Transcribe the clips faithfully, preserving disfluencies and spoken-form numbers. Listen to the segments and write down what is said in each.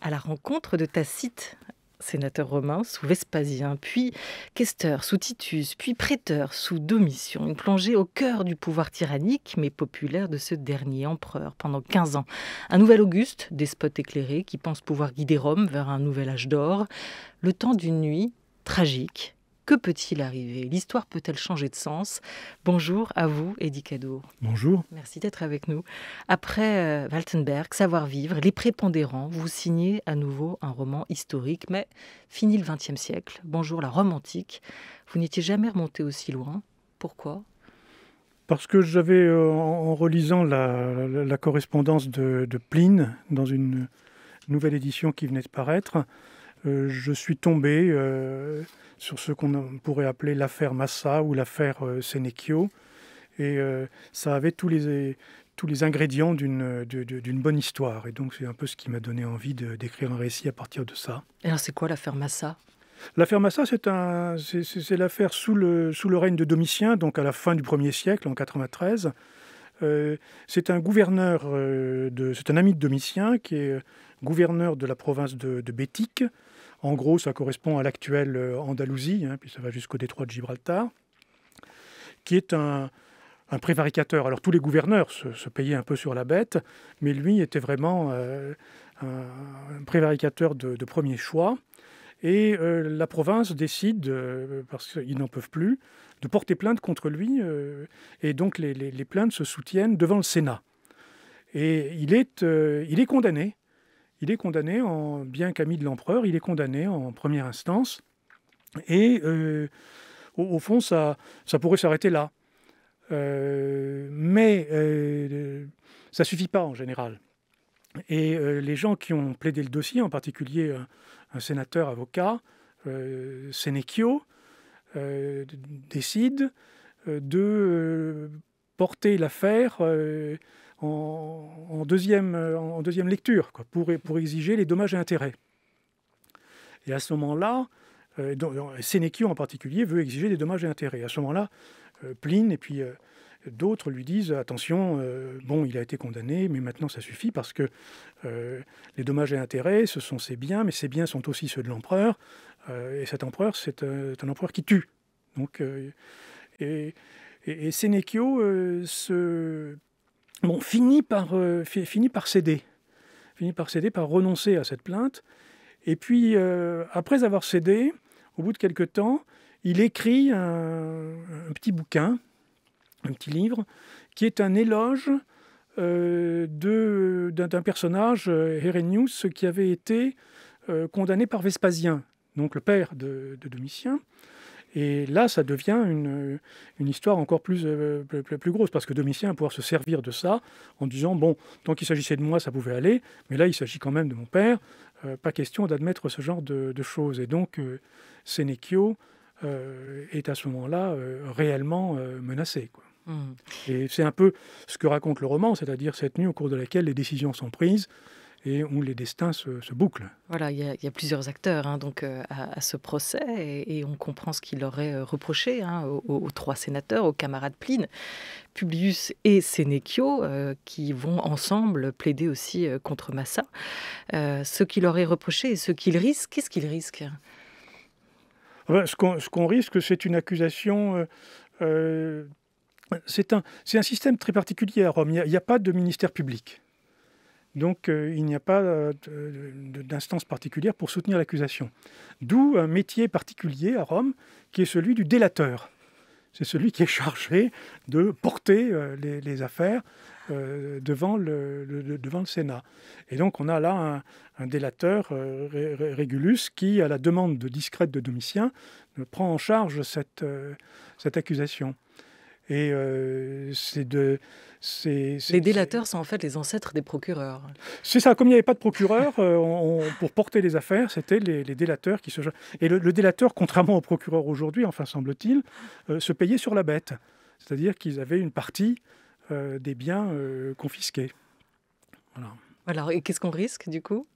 à la rencontre de Tacite, sénateur romain sous Vespasien, puis questeur sous Titus, puis prêteur sous Domitien. Une plongée au cœur du pouvoir tyrannique mais populaire de ce dernier empereur pendant quinze ans. Un nouvel Auguste, despote éclairé, qui pense pouvoir guider Rome vers un nouvel âge d'or. Le temps d'une nuit tragique. Que peut-il arriver? L'histoire peut-elle changer de sens? Bonjour à vous, Hédi Kaddour. Bonjour. Merci d'être avec nous. Après euh, Waltenberg, Savoir-vivre, Les Prépondérants, vous signez à nouveau un roman historique, mais fini le vingtième siècle. Bonjour la Rome antique. Vous n'étiez jamais remonté aussi loin. Pourquoi? Parce que j'avais, euh, en relisant la, la, la correspondance de, de Pline, dans une nouvelle édition qui venait de paraître, Euh, je suis tombé euh, sur ce qu'on pourrait appeler l'affaire Massa ou l'affaire euh, Senecio. Et euh, ça avait tous les, tous les ingrédients d'une d'une bonne histoire. Et donc c'est un peu ce qui m'a donné envie d'écrire un récit à partir de ça. Et alors c'est quoi l'affaire Massa? L'affaire Massa, c'est l'affaire sous le, sous le règne de Domitien, donc à la fin du premier siècle, en quatre-vingt-treize. Euh, c'est un gouverneur, euh, c'est un ami de Domitien qui est euh, gouverneur de la province de, de Bétique. En gros, ça correspond à l'actuelle Andalousie, hein, puis ça va jusqu'au détroit de Gibraltar, qui est un, un prévaricateur. Alors tous les gouverneurs se, se payaient un peu sur la bête, mais lui était vraiment euh, un, un prévaricateur de, de premier choix. Et euh, la province décide, euh, parce qu'ils n'en peuvent plus, de porter plainte contre lui. Euh, et donc les, les, les plaintes se soutiennent devant le Sénat. Et il est, euh, il est condamné. Il est condamné, en, bien qu'ami de l'empereur, il est condamné en première instance. Et euh, au, au fond, ça, ça pourrait s'arrêter là. Euh, mais euh, ça ne suffit pas en général. Et euh, les gens qui ont plaidé le dossier, en particulier un, un sénateur avocat, euh, Senecio, euh, décide de euh, porter l'affaire... Euh, En, en, deuxième, en deuxième lecture, quoi, pour, pour exiger les dommages et intérêts. Et à ce moment-là, euh, Senecio en particulier veut exiger des dommages et intérêts. À ce moment-là, euh, Pline et puis euh, d'autres lui disent « Attention, euh, bon, il a été condamné, mais maintenant ça suffit parce que euh, les dommages et intérêts, ce sont ses biens, mais ses biens sont aussi ceux de l'empereur. Euh, et cet empereur, c'est euh, un empereur qui tue. » Donc, euh, et, et, et Senecio euh, se... Bon, finit par, euh, finit par céder, finit par céder, par renoncer à cette plainte. Et puis, euh, après avoir cédé, au bout de quelque temps, il écrit un, un petit bouquin, un petit livre, qui est un éloge euh, d'un personnage, euh, Hérénius, qui avait été euh, condamné par Vespasien, donc le père de, de Domitien. Et là, ça devient une, une histoire encore plus, euh, plus, plus grosse, parce que Domitien va pouvoir se servir de ça en disant « Bon, tant qu'il s'agissait de moi, ça pouvait aller, mais là, il s'agit quand même de mon père. Euh, pas question d'admettre ce genre de, de choses. » Et donc, euh, Senecio euh, est à ce moment-là euh, réellement euh, menacé, quoi. Mmh. Et c'est un peu ce que raconte le roman, c'est-à-dire cette nuit au cours de laquelle les décisions sont prises, et où les destins se, se bouclent. Voilà, il y a, il y a plusieurs acteurs hein, donc, euh, à, à ce procès, et, et on comprend ce qu'il aurait reproché hein, aux, aux trois sénateurs, aux camarades Pline, Publius et Senecio, euh, qui vont ensemble plaider aussi euh, contre Massa. Euh, ce qu'il aurait reproché et ce qu'il risque, qu'est-ce qu'il risque? Ce qu'on ce qu'on risque, c'est une accusation... Euh, euh, c'est un, c'est un système très particulier à Rome, il n'y a, a pas de ministère public. Donc, euh, il n'y a pas euh, d'instance particulière pour soutenir l'accusation. D'où un métier particulier à Rome, qui est celui du délateur. C'est celui qui est chargé de porter euh, les, les affaires euh, devant, le, le, devant le Sénat. Et donc, on a là un, un délateur, euh, Régulus, qui, à la demande de discrète de Domitien, prend en charge cette, euh, cette accusation. Et euh, c'est de... C'est, c'est, les délateurs sont en fait les ancêtres des procureurs. C'est ça, comme il n'y avait pas de procureur, euh, on, pour porter les affaires, c'était les, les délateurs qui se... Et le, le délateur, contrairement aux procureurs aujourd'hui, enfin semble-t-il, euh, se payait sur la bête. C'est-à-dire qu'ils avaient une partie euh, des biens euh, confisqués. Voilà. Alors, et qu'est-ce qu'on risque du coup?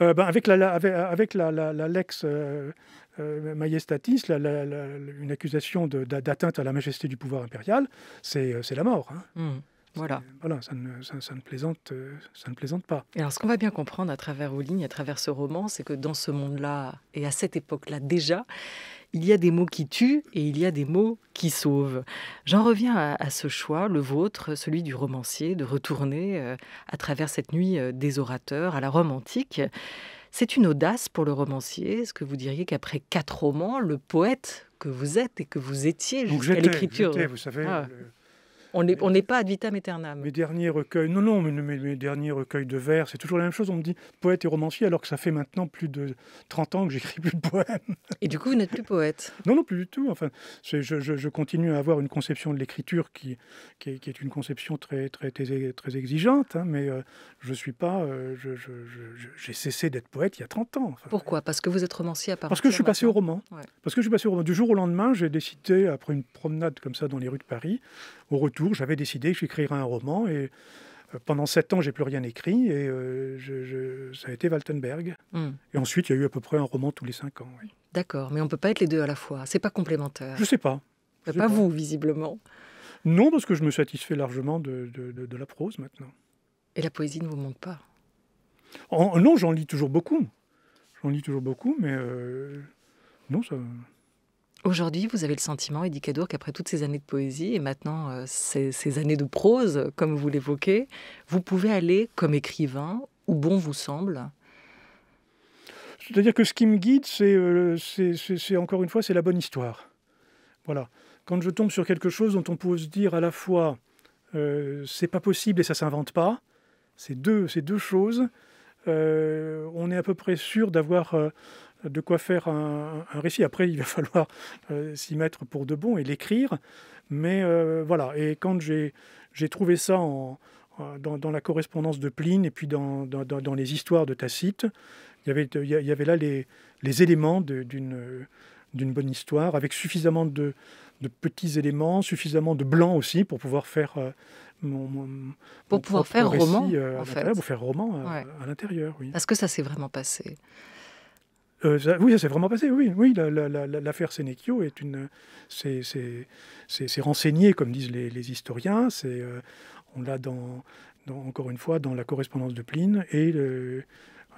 Euh, ben, avec la, la, avec, avec la, la, la lex euh, euh, majestatis, la, la, la, une accusation d'atteinte à la majesté du pouvoir impérial, c'est la mort. Hein. Mmh. Voilà, voilà ça, ne, ça, ça, ne plaisante, ça ne plaisante pas. Et alors, ce qu'on va bien comprendre à travers vos lignes, à travers ce roman, c'est que dans ce monde-là, et à cette époque-là déjà, il y a des mots qui tuent et il y a des mots qui sauvent. J'en reviens à, à ce choix, le vôtre, celui du romancier, de retourner à travers cette nuit des orateurs, à la Rome antique. C'est une audace pour le romancier. Est-ce que vous diriez qu'après quatre romans, le poète que vous êtes et que vous étiez jusqu'à l'écriture... Vous savez... Ah. Le... On n'est on pas ad vitam aeternam. Mes derniers recueils, non, non, mes, mes derniers recueils de vers, c'est toujours la même chose. On me dit poète et romancier, alors que ça fait maintenant plus de trente ans que j'écris plus de poèmes. Et du coup, vous n'êtes plus poète? Non, non, plus du tout. Enfin, je, je, je continue à avoir une conception de l'écriture qui, qui, qui est une conception très, très, très, très exigeante, hein, mais euh, je suis pas. Euh, je, je, je, j'ai cessé d'être poète il y a trente ans. Enfin, pourquoi? Parce que vous êtes romancier à partir. Parce que je suis passé au roman. Ouais. Parce que je suis passé au roman. Du jour au lendemain, j'ai décidé, après une promenade comme ça dans les rues de Paris, au retour, j'avais décidé que j'écrirais un roman et pendant sept ans, j'ai plus rien écrit et euh, je, je, ça a été Waltenberg. Mm. Et ensuite, il y a eu à peu près un roman tous les cinq ans. Oui. D'accord, mais on ne peut pas être les deux à la fois. C'est pas complémentaire. Je sais pas. Je sais pas, pas vous, visiblement. Non, parce que je me satisfais largement de, de, de, de la prose maintenant. Et la poésie ne vous manque pas? en, Non, j'en lis toujours beaucoup. J'en lis toujours beaucoup, mais euh, non, ça... Aujourd'hui, vous avez le sentiment, Hédi Kaddour, qu'après toutes ces années de poésie et maintenant euh, ces, ces années de prose, comme vous l'évoquez, vous pouvez aller comme écrivain où bon vous semble? C'est-à-dire que ce qui me guide, c'est euh, encore une fois, c'est la bonne histoire. Voilà. Quand je tombe sur quelque chose dont on peut se dire à la fois euh, c'est pas possible et ça s'invente pas, c'est deux, c'est deux choses, euh, on est à peu près sûr d'avoir... Euh, de quoi faire un, un récit. Après, il va falloir euh, s'y mettre pour de bon et l'écrire. Mais euh, voilà, et quand j'ai trouvé ça en, en, dans, dans la correspondance de Pline et puis dans, dans, dans les histoires de Tacite, il y avait, il y avait là les, les éléments d'une bonne histoire, avec suffisamment de, de petits éléments, suffisamment de blancs aussi pour pouvoir faire euh, mon, mon, pour mon pouvoir faire récit, roman, euh, en fait. Pour faire roman à, ouais. à l'intérieur. Oui. Parce que ça s'est vraiment passé. Euh, ça, oui, ça s'est vraiment passé, oui. oui l'affaire la, la, la, Senecio est une... C'est renseigné, comme disent les, les historiens. Euh, on l'a, dans, dans, encore une fois, dans la correspondance de Pline et le,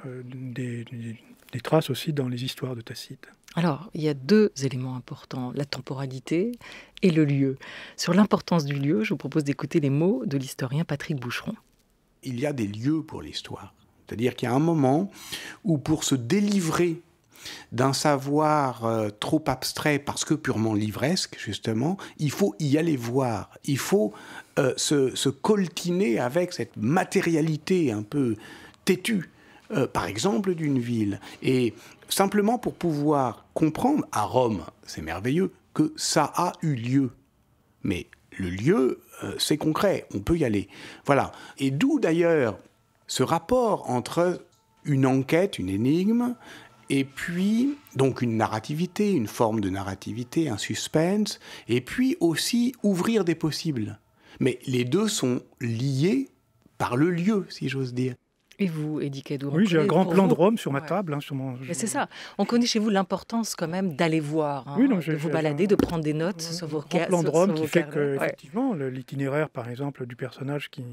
euh, des, des, des traces aussi dans les histoires de Tacite. Alors, il y a deux éléments importants, la temporalité et le lieu. Sur l'importance du lieu, je vous propose d'écouter les mots de l'historien Patrick Boucheron. Il y a des lieux pour l'histoire. C'est-à-dire qu'il y a un moment où, pour se délivrer d'un savoir euh, trop abstrait, parce que purement livresque, justement, il faut y aller voir, il faut euh, se, se coltiner avec cette matérialité un peu têtue, euh, par exemple, d'une ville. Et simplement pour pouvoir comprendre, à Rome, c'est merveilleux, que ça a eu lieu. Mais le lieu, euh, c'est concret, on peut y aller. Voilà. Et d'où, d'ailleurs, ce rapport entre une enquête, une énigme, et puis, donc, une narrativité, une forme de narrativité, un suspense, et puis aussi ouvrir des possibles. Mais les deux sont liés par le lieu, si j'ose dire. Et vous, Hédi Kaddour? Oui, j'ai un grand plan vous. de Rome sur ma ouais. table. Hein, sur mon... Mais c'est ça. On connaît chez vous l'importance quand même d'aller voir, hein, oui, non, de vous balader, un... de prendre des notes oui, sur vos cas. Un plan de Rome qui fait que, ouais. effectivement, l'itinéraire, par exemple, du personnage qui...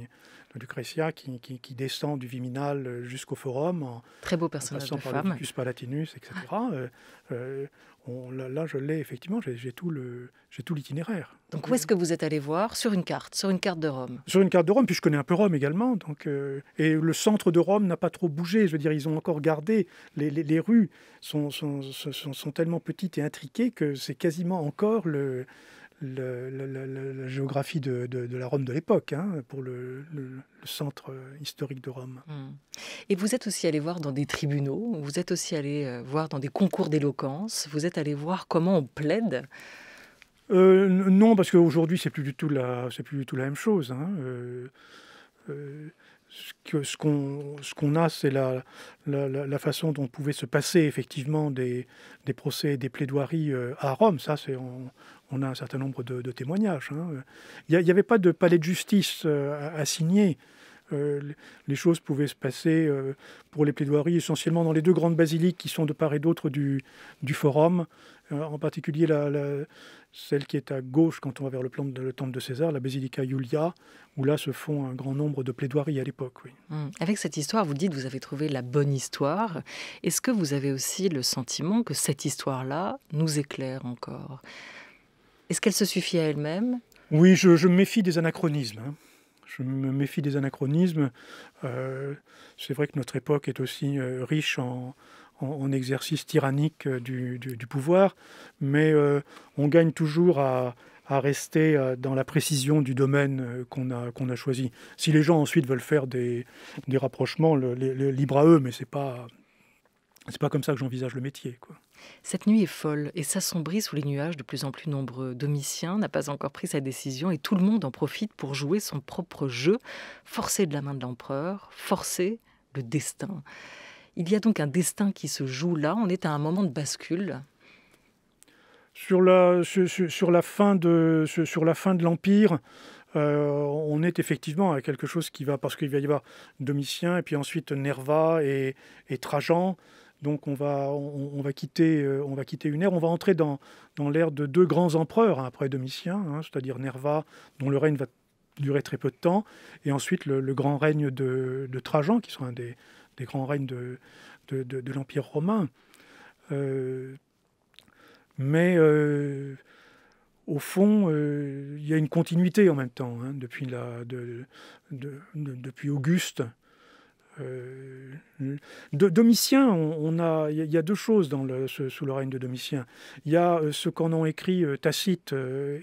Lucretia qui, qui, qui descend du Viminal jusqu'au Forum, en, très beau personnage en passant de par femme. le Titus, Palatinus, et cetera. Euh, euh, on, là, là, je l'ai effectivement, j'ai tout l'itinéraire. Donc, donc où est-ce que vous êtes allé voir? Sur une carte, sur une carte de Rome? Sur une carte de Rome, puis je connais un peu Rome également. Donc, euh, et le centre de Rome n'a pas trop bougé, je veux dire, ils ont encore gardé, les, les, les rues sont, sont, sont, sont tellement petites et intriquées que c'est quasiment encore le... La, la, la, la géographie de, de, de la Rome de l'époque, hein, pour le, le, le centre historique de Rome. Et vous êtes aussi allé voir dans des tribunaux, vous êtes aussi allé voir dans des concours d'éloquence, vous êtes allé voir comment on plaide? euh, Non, parce qu'aujourd'hui, c'est plus du tout la, c'est plus du tout la même chose. Hein. Euh, euh, ce qu'on ce qu'on a, c'est la, la, la façon dont on pouvait se passer effectivement des, des procès et des plaidoiries à Rome. Ça, c'est... On a un certain nombre de, de témoignages. Hein. Il n'y avait pas de palais de justice euh, assigné. euh, les choses pouvaient se passer euh, pour les plaidoiries essentiellement dans les deux grandes basiliques qui sont de part et d'autre du, du Forum, euh, en particulier la, la, celle qui est à gauche quand on va vers le, plan de, le temple de César, la Basilica Iulia, où là se font un grand nombre de plaidoiries à l'époque. Oui. Avec cette histoire, vous dites que vous avez trouvé la bonne histoire. Est-ce que vous avez aussi le sentiment que cette histoire-là nous éclaire encore ? Est-ce qu'elle se suffit à elle-même ? Oui, je, je me méfie des anachronismes. Hein. Je me méfie des anachronismes. Euh, c'est vrai que notre époque est aussi euh, riche en, en, en exercice tyrannique euh, du, du, du pouvoir, mais euh, on gagne toujours à, à rester euh, dans la précision du domaine euh, qu'on a, qu'on a choisi. Si les gens ensuite veulent faire des, des rapprochements, le, le, le libre à eux, mais c'est pas... C'est pas comme ça que j'envisage le métier, quoi. Cette nuit est folle et s'assombrit sous les nuages de plus en plus nombreux. Domitien n'a pas encore pris sa décision et tout le monde en profite pour jouer son propre jeu, forcé de la main de l'empereur, forcé le destin. Il y a donc un destin qui se joue là, on est à un moment de bascule. Sur la, sur, sur la fin de, sur la fin de l'Empire... Euh, on est effectivement à quelque chose qui va, parce qu'il va y avoir Domitien et puis ensuite Nerva et, et Trajan, donc on va, on, on, va quitter, euh, on va quitter une ère, on va entrer dans, dans l'ère de deux grands empereurs hein, après Domitien, hein, c'est-à-dire Nerva dont le règne va durer très peu de temps, et ensuite le, le grand règne de, de Trajan qui sera un des, des grands règnes de, de, de, de l'Empire romain. Euh, mais... Euh, Au fond, euh, il y a une continuité en même temps, hein, depuis, la, de, de, de, depuis Auguste. Euh, de, Domitien, on, on a, il y a deux choses dans le, ce, sous le règne de Domitien. Il y a ce qu'en ont écrit Tacite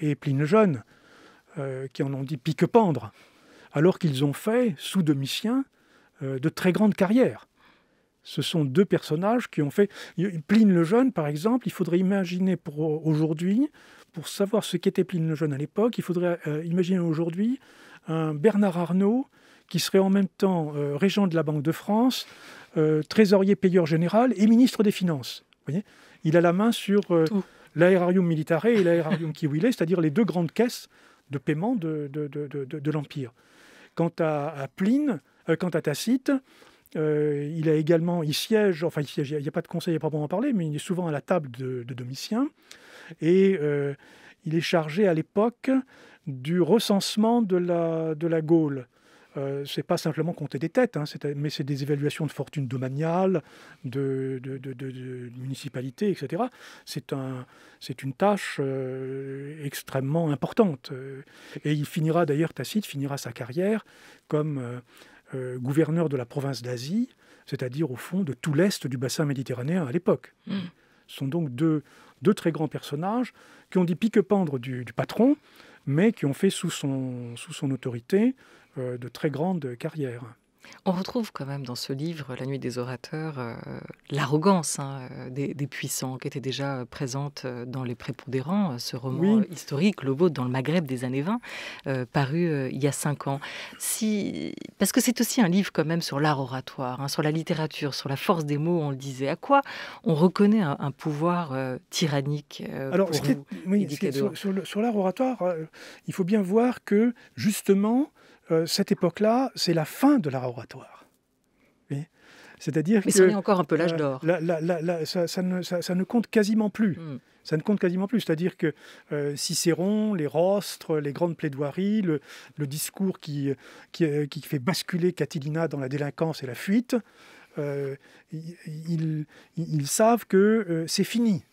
et Pline le Jeune, euh, qui en ont dit pique-pendre, alors qu'ils ont fait, sous Domitien, euh, de très grandes carrières. Ce sont deux personnages qui ont fait... Pline le Jeune, par exemple, il faudrait imaginer pour aujourd'hui... Pour savoir ce qu'était Pline le Jeune à l'époque, il faudrait euh, imaginer aujourd'hui un Bernard Arnault qui serait en même temps euh, régent de la Banque de France, euh, trésorier payeur général et ministre des Finances. Vous voyez, il a la main sur euh, l'aerarium militare et l'aerarium civilae, c'est-à-dire les deux grandes caisses de paiement de, de, de, de, de, de l'Empire. Quant à, à Pline, euh, quant à Tacite, euh, il a également, il siège, enfin il siège, il n'y a pas de conseil à proprement parler, mais il est souvent à la table de, de Domitien. Et euh, il est chargé à l'époque du recensement de la, de la Gaule. Euh, ce n'est pas simplement compter des têtes, hein, mais c'est des évaluations de fortune domaniale, de, de, de, de, de municipalité, et cetera. C'est un, c'est une tâche euh, extrêmement importante. Et il finira d'ailleurs, Tacite finira sa carrière comme euh, euh, gouverneur de la province d'Asie, c'est-à-dire au fond de tout l'est du bassin méditerranéen à l'époque. Mmh. Ce sont donc deux... deux très grands personnages qui ont dit pique-pendre du, du patron, mais qui ont fait sous son, sous son autorité euh, de très grandes carrières. On retrouve quand même dans ce livre, La nuit des orateurs, euh, l'arrogance hein, des, des puissants qui était déjà présente dans Les Prépondérants, ce roman oui. historique, le vôtre, dans le Maghreb des années vingt, euh, paru euh, il y a cinq ans. Si... Parce que c'est aussi un livre quand même sur l'art oratoire, hein, sur la littérature, sur la force des mots, on le disait. À quoi on reconnaît un, un pouvoir euh, tyrannique euh, Alors, pour vous, oui, Sur, sur, sur l'art oratoire, euh, il faut bien voir que, justement, cette époque-là, c'est la fin de l'art oratoire. Oui. C'est-à-dire que... Mais c'est encore un peu l'âge d'or. Ça, ça, ne, ça, ça ne compte quasiment plus. Mm. Ça ne compte quasiment plus. C'est-à-dire que euh, Cicéron, les rostres, les grandes plaidoiries, le, le discours qui, qui, qui fait basculer Catilina dans la délinquance et la fuite, euh, ils, ils savent que euh, c'est fini,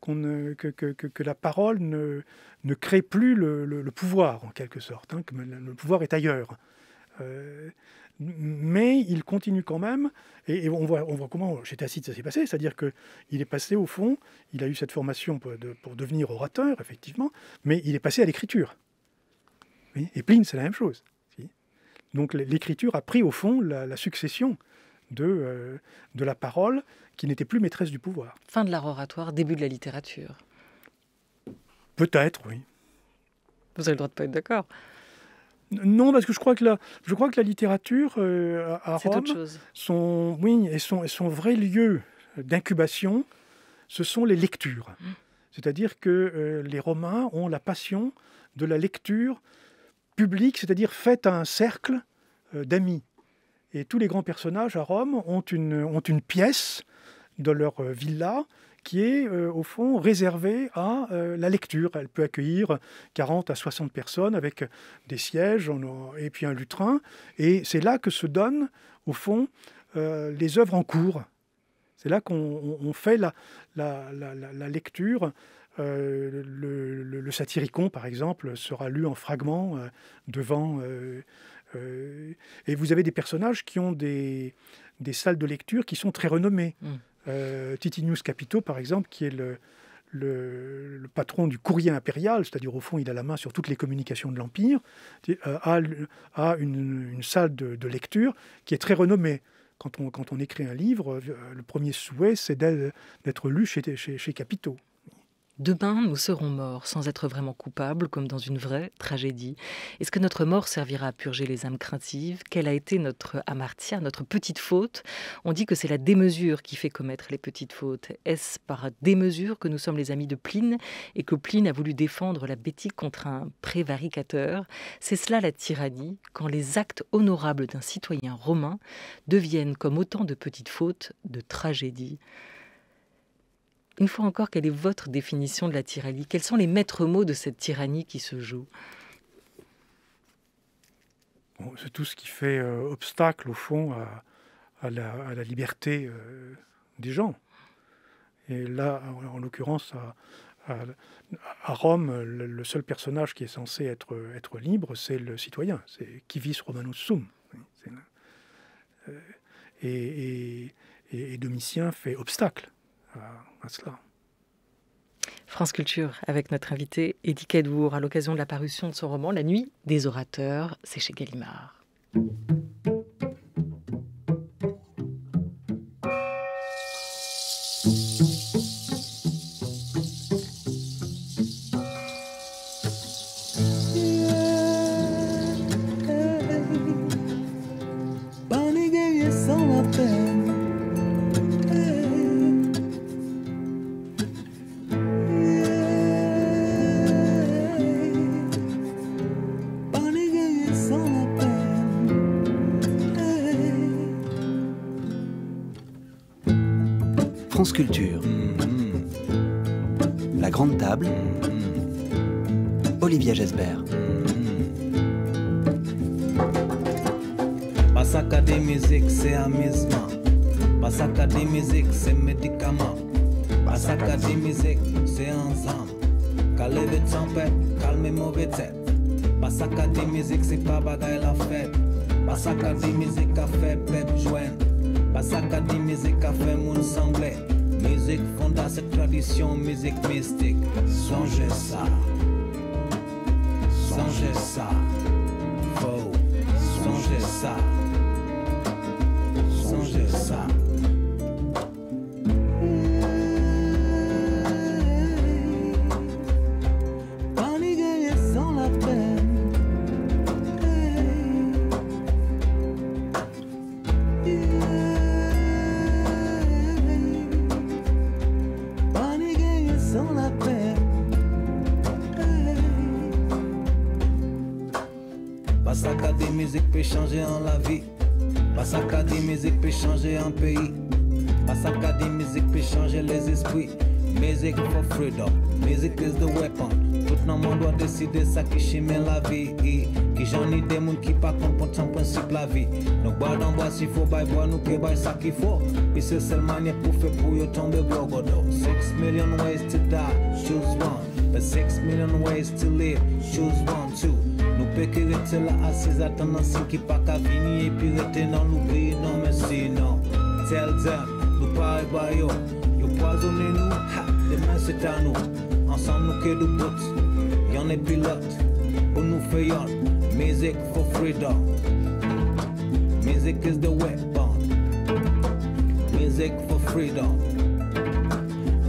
qu'on, que, que, que la parole ne... ne crée plus le, le, le pouvoir, en quelque sorte, hein, que le, le pouvoir est ailleurs. Euh, mais il continue quand même, et, et on, voit, on voit comment chez Tacite ça s'est passé, c'est-à-dire qu'il est passé au fond, il a eu cette formation pour, de, pour devenir orateur, effectivement, mais il est passé à l'écriture. Et Pline, c'est la même chose. Donc l'écriture a pris au fond la, la succession de, euh, de la parole qui n'était plus maîtresse du pouvoir. Fin de l'art oratoire, début de la littérature. Peut-être, oui. Vous avez le droit de ne pas être d'accord. Non, parce que je crois que la, je crois que la littérature euh, à Rome, son, oui, et son, et son vrai lieu d'incubation, ce sont les lectures. Mmh. C'est-à-dire que euh, les Romains ont la passion de la lecture publique, c'est-à-dire faite à un cercle d'amis. Et tous les grands personnages à Rome ont une, ont une pièce de leur villa qui est euh, au fond réservée à euh, la lecture. Elle peut accueillir quarante à soixante personnes avec des sièges et puis un lutrin. Et c'est là que se donnent au fond euh, les œuvres en cours. C'est là qu'on fait la, la, la, la lecture. Euh, le, le, le Satyricon, par exemple, sera lu en fragments euh, devant... Euh, euh, et vous avez des personnages qui ont des, des salles de lecture qui sont très renommées. Mmh. Euh, Titinius Capito, par exemple, qui est le, le, le patron du courrier impérial, c'est-à-dire au fond il a la main sur toutes les communications de l'Empire, euh, a, a une, une salle de, de lecture qui est très renommée. Quand on, quand on écrit un livre, le premier souhait, c'est d'être lu chez, chez, chez Capito. Demain, nous serons morts, sans être vraiment coupables, comme dans une vraie tragédie. Est-ce que notre mort servira à purger les âmes craintives? Quelle a été notre amartya, notre petite faute? On dit que c'est la démesure qui fait commettre les petites fautes. Est-ce par démesure que nous sommes les amis de Pline et que Pline a voulu défendre la Bétique contre un prévaricateur? C'est cela la tyrannie, quand les actes honorables d'un citoyen romain deviennent comme autant de petites fautes, de tragédies. Une fois encore, quelle est votre définition de la tyrannie? Quels sont les maîtres mots de cette tyrannie qui se joue? Bon, c'est tout ce qui fait euh, obstacle, au fond, à, à, la, à la liberté euh, des gens. Et là, en, en l'occurrence, à, à, à Rome, le, le seul personnage qui est censé être, être libre, c'est le citoyen. C'est Civis Romanus Sum. Euh, et, et, et, et Domitien fait obstacle à cela. France Culture, avec notre invité Hédi Kaddour, à l'occasion de la parution de son roman La nuit des orateurs, c'est chez Gallimard. France Culture, mmh. La Grande Table, mmh. Olivia Gesbert. Mmh. Massacre des musiques, c'est amusement. Massacre des musiques, c'est médicament. Massacre des musiques, c'est ensemble. Calme de tempête, calme mauvais tête. Massacre des musiques, c'est pas bagaille la fête. Massacre des musiques, a fait peuple joindre. Massacre des musiques, a fait mon semblé. Musique fonda cette tradition, musique mystique. Songez ça, songez ça, oh, songez ça, songez ça. Changer en la vie, massacre des musiques peut changer un pays, massacre des musiques peut changer les esprits. Music for freedom, music is the weapon. Tout le monde doit décider ça qui chime la vie. Qui j'en ai des mouns qui pas comprendre son principe la vie. Nous boire bois s'il faut, boire bois nous que boire ça qu'il faut. Et c'est seulement manière pour faire pour y tomber gogodo. Six million ways to die, choose one. But six million ways to live, choose one too. Nous peut que rester là assise à tendance qui pas qu'à venir et puis rester dans l'oubli, non mais sinon. Tell them, nous pas et boire yo. Yo poisonner nous, ha, demain c'est à nous. Ensemble nous que nous potes, y'en est pilote, pour nous faisons. Music for freedom. Music is the weapon. Music for freedom.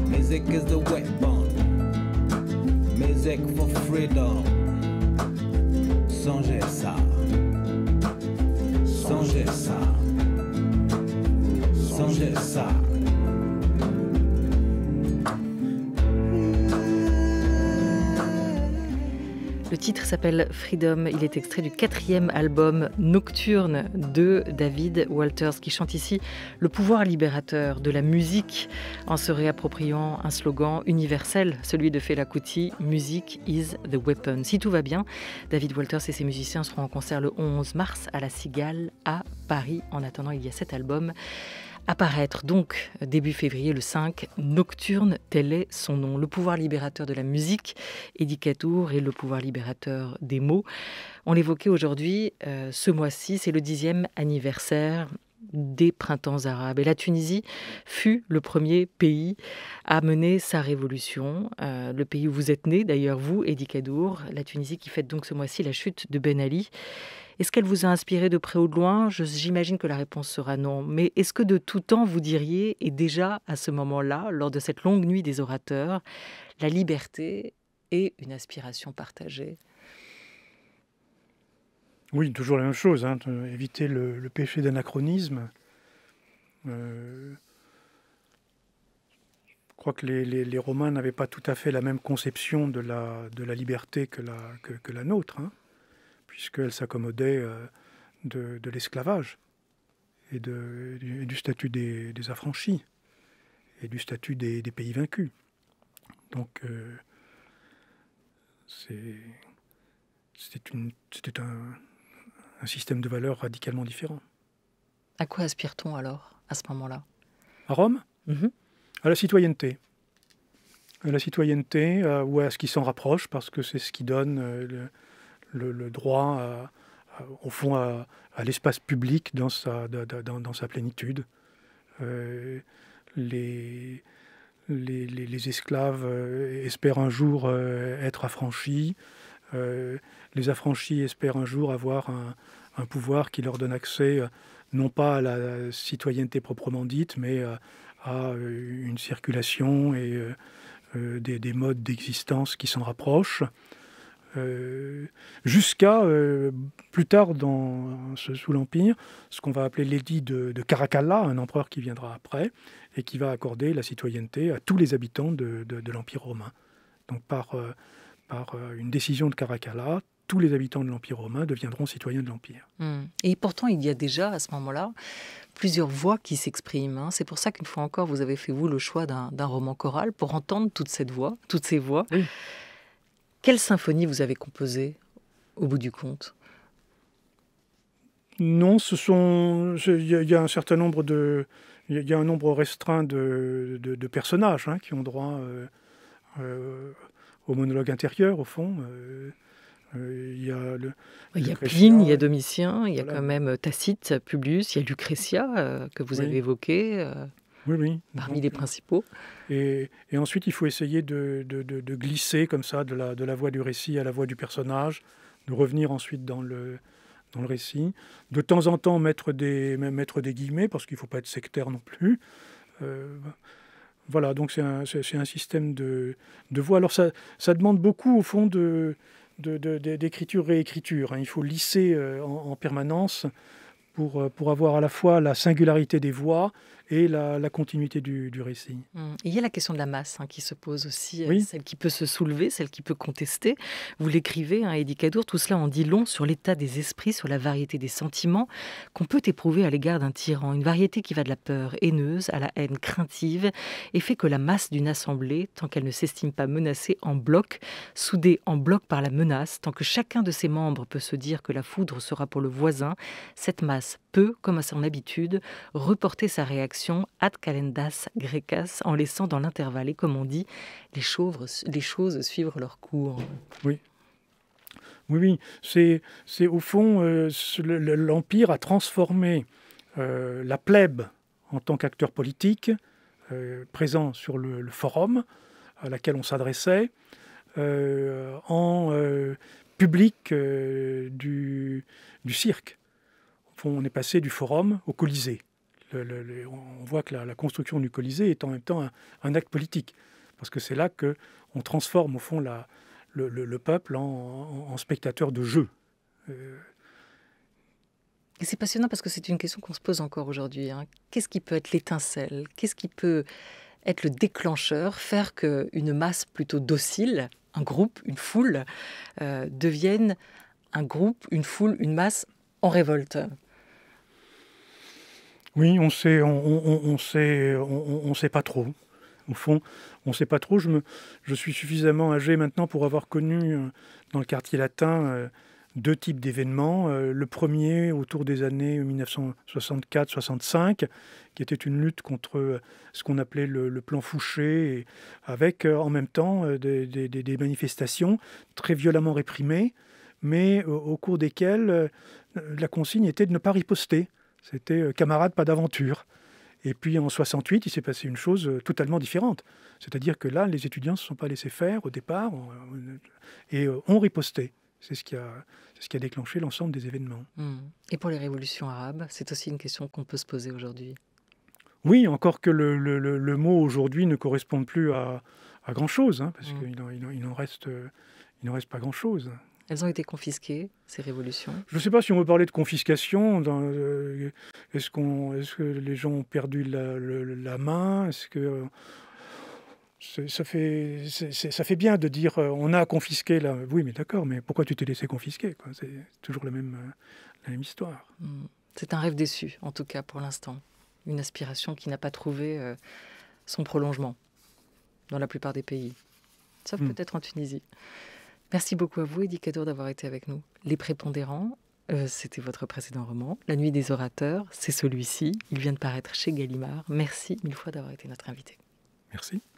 Music is the weapon. Music for freedom. Songez ça, songez ça, songez ça. Le Ce titre s'appelle Freedom. Il est extrait du quatrième album Nocturne de David Walters, qui chante ici le pouvoir libérateur de la musique en se réappropriant un slogan universel, celui de Fela Kuti, « Music is the weapon ». Si tout va bien, David Walters et ses musiciens seront en concert le onze mars à la Cigale à Paris. En attendant, il y a cet album apparaître donc début février, le cinq, Nocturne, tel est son nom. Le pouvoir libérateur de la musique, Hédi Kaddour, et le pouvoir libérateur des mots. On l'évoquait aujourd'hui, euh, ce mois-ci, c'est le dixième anniversaire des printemps arabes. Et la Tunisie fut le premier pays à mener sa révolution. Euh, le pays où vous êtes né, d'ailleurs, vous, Hédi Kaddour, la Tunisie qui fête donc ce mois-ci la chute de Ben Ali. Est-ce qu'elle vous a inspiré de près ou de loin? J'imagine que la réponse sera non. Mais est-ce que de tout temps, vous diriez, et déjà à ce moment-là, lors de cette longue nuit des orateurs, la liberté est une aspiration partagée? Oui, toujours la même chose, hein, éviter le, le péché d'anachronisme. Euh, je crois que les, les, les Romains n'avaient pas tout à fait la même conception de la, de la liberté que la, que, que la nôtre, hein, puisqu'elle s'accommodait de, de l'esclavage et, de, et du statut des, des affranchis et du statut des, des pays vaincus. Donc, euh, c'était un, un système de valeurs radicalement différent. À quoi aspire-t-on alors, à ce moment-là? À Rome? Mm-hmm. À la citoyenneté. À la citoyenneté, euh, ou à ce qui s'en rapproche, parce que c'est ce qui donne... Euh, le, Le, le droit, à, à, au fond, à, à l'espace public dans sa, dans, dans sa plénitude. Euh, les, les, les esclaves espèrent un jour être affranchis. Euh, les affranchis espèrent un jour avoir un, un pouvoir qui leur donne accès, non pas à la citoyenneté proprement dite, mais à, à une circulation et euh, des, des modes d'existence qui s'en rapprochent. Euh, jusqu'à, euh, plus tard dans, ce, sous l'Empire, ce qu'on va appeler l'édit de, de Caracalla, un empereur qui viendra après, et qui va accorder la citoyenneté à tous les habitants de, de, de l'Empire romain. Donc par, euh, par euh, une décision de Caracalla, tous les habitants de l'Empire romain deviendront citoyens de l'Empire. Mmh. Et pourtant, il y a déjà, à ce moment-là, plusieurs voix qui s'expriment. Hein. C'est pour ça qu'une fois encore, vous avez fait, vous, le choix d'un roman choral pour entendre toute cette voix, toutes ces voix. Mmh. Quelle symphonie vous avez composée, au bout du compte? Non, ce sont... Il y a un certain nombre de... Il y a un nombre restreint de, de, de personnages, hein, qui ont droit euh, euh, au monologue intérieur, au fond. Euh, euh, il y a, le, il y a Pline, il y a Domitien, il y a voilà. Quand même Tacite, Publius, il y a Lucrétia, euh, que vous oui. avez évoqué. Euh... Oui, oui. Parmi Donc, les principaux. Et, et ensuite, il faut essayer de, de, de, de glisser comme ça, de la, de la voix du récit à la voix du personnage, de revenir ensuite dans le, dans le récit. De temps en temps, mettre des, mettre des guillemets, parce qu'il ne faut pas être sectaire non plus. Euh, voilà, donc c'est un, c'est un système de, de voix. Alors ça, ça demande beaucoup, au fond, de, de, de, de, d'écriture, réécriture. Hein. Il faut lisser euh, en, en permanence pour, pour avoir à la fois la singularité des voix et la, la continuité du, du récit. Il y a la question de la masse, hein, qui se pose aussi, oui. Celle qui peut se soulever, celle qui peut contester. Vous l'écrivez, hein, Hédi Kaddour, tout cela en dit long sur l'état des esprits, sur la variété des sentiments qu'on peut éprouver à l'égard d'un tyran. Une variété qui va de la peur haineuse à la haine craintive et fait que la masse d'une assemblée, tant qu'elle ne s'estime pas menacée en bloc, soudée en bloc par la menace, tant que chacun de ses membres peut se dire que la foudre sera pour le voisin, cette masse peut, comme à son habitude, reporter sa réaction ad calendas grecas, en laissant dans l'intervalle, comme on dit, les, chauvres, les choses suivre leur cours. Oui, oui, oui. C'est, c'est au fond, euh, l'Empire a transformé euh, la plèbe en tant qu'acteur politique, euh, présent sur le, le forum à laquelle on s'adressait, euh, en euh, public euh, du, du cirque. Au fond, on est passé du forum au Colisée. Le, le, le, on voit que la, la construction du Colisée est en même temps un, un acte politique, parce que c'est là qu'on transforme au fond la, le, le, le peuple en, en, en spectateur de jeu. Euh... Et c'est passionnant parce que c'est une question qu'on se pose encore aujourd'hui. Hein. Qu'est-ce qui peut être l'étincelle? Qu'est-ce qui peut être le déclencheur? Faire qu'une masse plutôt docile, un groupe, une foule, euh, devienne un groupe, une foule, une masse en révolte. Oui, on sait, on, on, on sait, on, on sait pas trop. Au fond, on ne sait pas trop. Je, me, je suis suffisamment âgé maintenant pour avoir connu dans le quartier latin deux types d'événements. Le premier, autour des années mille neuf cent soixante-quatre soixante-cinq, qui était une lutte contre ce qu'on appelait le, le plan Fouché, avec en même temps des, des, des manifestations très violemment réprimées, mais au, au cours desquelles la consigne était de ne pas riposter. C'était « camarades, pas d'aventure ». Et puis en soixante-huit, il s'est passé une chose totalement différente. C'est-à-dire que là, les étudiants ne se sont pas laissés faire au départ et ont riposté. C'est ce qui a, ce qui a déclenché l'ensemble des événements. Mmh. Et pour les révolutions arabes, c'est aussi une question qu'on peut se poser aujourd'hui. Oui, encore que le, le, le, le mot aujourd'hui ne corresponde plus à, à grand-chose, hein, parce mmh. qu'il n'en il, il reste, il reste pas grand-chose. Elles ont été confisquées, ces révolutions? Je ne sais pas si on veut parler de confiscation. Euh, Est-ce qu'on, est-ce que les gens ont perdu la, la, la main? Est-ce que c'est, ça, fait, c'est, ça fait bien de dire on a confisqué la... Oui, mais d'accord, mais pourquoi tu t'es laissé confisquer? C'est toujours la même, la même histoire. C'est un rêve déçu, en tout cas, pour l'instant. Une aspiration qui n'a pas trouvé son prolongement dans la plupart des pays. Sauf mmh. peut-être en Tunisie. Merci beaucoup à vous, Hédi Kaddour, d'avoir été avec nous. Les Prépondérants, euh, c'était votre précédent roman. La nuit des orateurs, c'est celui-ci. Il vient de paraître chez Gallimard. Merci mille fois d'avoir été notre invité. Merci.